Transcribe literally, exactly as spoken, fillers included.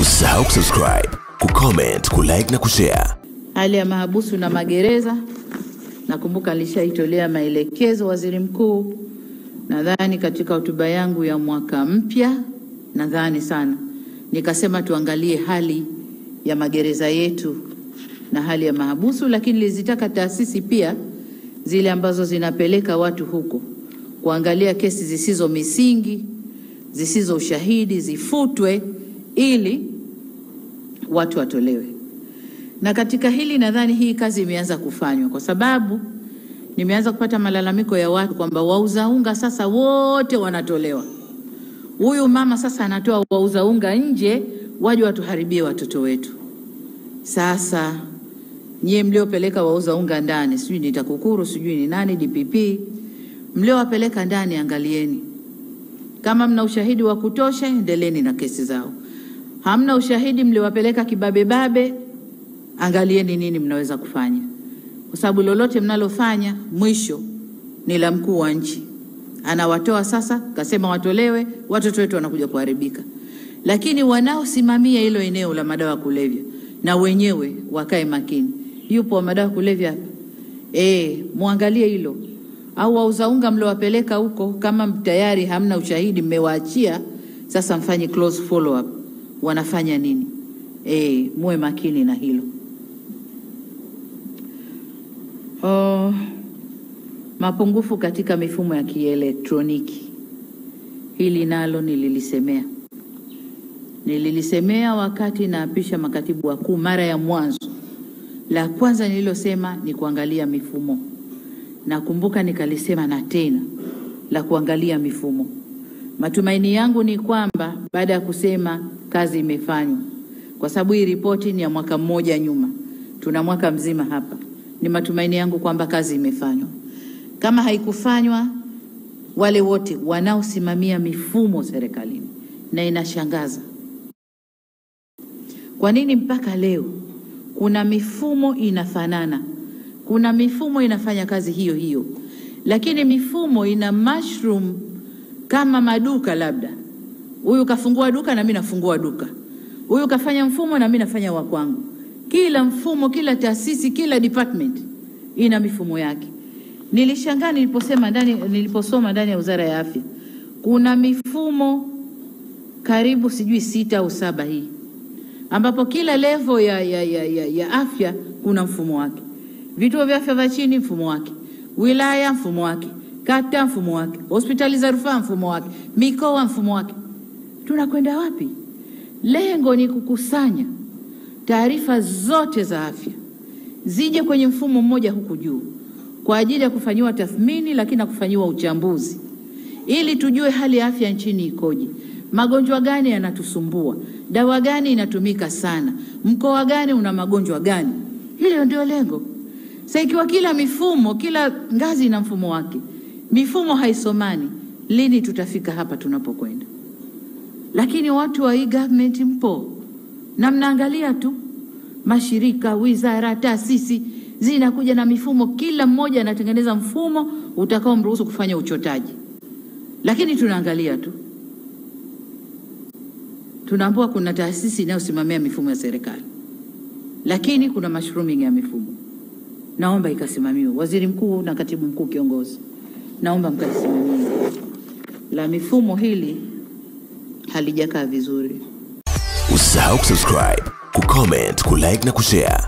Usisahau kusubscribe, kucomment, kulike na kushare. Hali ya mahabusu na magereza, nakumbuka alishaitolea maelekezo Waziri Mkuu, nadhani katika hotuba yangu ya mwaka mpya, nadhani sana nikasema tuangalie hali ya magereza yetu na hali ya mahabusu, lakini lizitaka taasisi pia zile ambazo zinapeleka watu huko kuangalia kesi zisizo misingi, zisizo ushahidi zifutwe ili watu watolewe. Na katika hili nadhani hii kazi imeanza kufanywa, kwa sababu nimeanza kupata malalamiko ya watu kwamba wauza unga sasa wote wanatolewa. Huyu mama sasa anatoa wauza unga nje waje watuharibie watoto wetu. Sasa nyie mliopeleka wauza unga ndani, sijui ni TAKUKURU, sijui ni nani, D P P, mliowapeleka ndani angalieni. Kama mna ushahidi wa kutosha endeleeni na kesi zao. Hamna ushahidi, mliowapeleka kibabe babe, angalieni nini mnaweza kufanya. Kwa sababu lolote mnalofanya mwisho ni la mkuu wa nchi. Anawatoa sasa, kasema watolewe, watoto wetu wanakuja kuharibika. Lakini wanaosimamia hilo eneo la madawa kulevya na wenyewe wakae makini. Yupo wa madawa kulevya hapa? Eh, muangalie hilo. Au wauza unga mliowapeleka huko, kama tayari hamna ushahidi mmewaachia, sasa mfanye close follow up. Wanafanya nini? Eh, muwe makini na hilo. Oh, mapungufu katika mifumo ya kielektroniki. Hili nalo nililisemea. Nililisemea wakati naapisha makatibu wakuu mara ya mwanzo. La kwanza nililosema ni kuangalia mifumo. Nakumbuka nikalisema na tena la kuangalia mifumo. Matumaini yangu ni kwamba baada ya kusema kazi imefanywa, kwa sababu hii ripoti ni ya mwaka mmoja nyuma, tuna mwaka mzima hapa, ni matumaini yangu kwamba kazi imefanywa. Kama haikufanywa, wale wote wanaosimamia mifumo serikalini. Na inashangaza kwa nini mpaka leo kuna mifumo inafanana, kuna mifumo inafanya kazi hiyo hiyo, lakini mifumo ina mushroom kama maduka. Labda huyu kafungua duka na mimi nafungua duka, huyu kafanya mfumo na mimi nafanya wa kwangu. Kila mfumo, kila taasisi, kila department ina mifumo yake. Nilishangaa niliposema ndani niliposoma ndani ya Wizara ya Afya kuna mifumo karibu sijui sita au saba hii, ambapo kila level ya ya, ya, ya ya afya kuna mfumo wake. Vituo vya afya vya chini mfumo wake, wilaya mfumo wake, kata mfumo wake, hospitali za rufaa mfumo wake, mikoa mfumo wake. Tunakwenda wapi? Lengo ni kukusanya taarifa zote za afya zije kwenye mfumo mmoja huku juu kwa ajili ya kufanyiwa tathmini, lakini na kufanyiwa uchambuzi ili tujue hali ya afya nchini ikoje, magonjwa gani yanatusumbua, dawa gani inatumika sana, mkoa gani una magonjwa gani. Hilo ndio lengo. Sasa ikiwa kila mifumo, kila ngazi ina mfumo wake, mifumo haisomani, lini tutafika hapa tunapokwenda? Lakini watu wa hii government mpo na mnaangalia tu mashirika, wizara, taasisi zinakuja na mifumo, kila mmoja anatengeneza mfumo utakao mruhusu kufanya uchotaji, lakini tunaangalia tu. Tunaambiwa kuna taasisi inayosimamia mifumo ya serikali, lakini kuna mushrooming ya mifumo. Naomba ikasimamiwe. Waziri Mkuu na Katibu Mkuu Kiongozi, naomba mkaisimamie. La mifumo hili halijakaa vizuri. Usisahau kusubscribe, kucomment, kulike na kushare.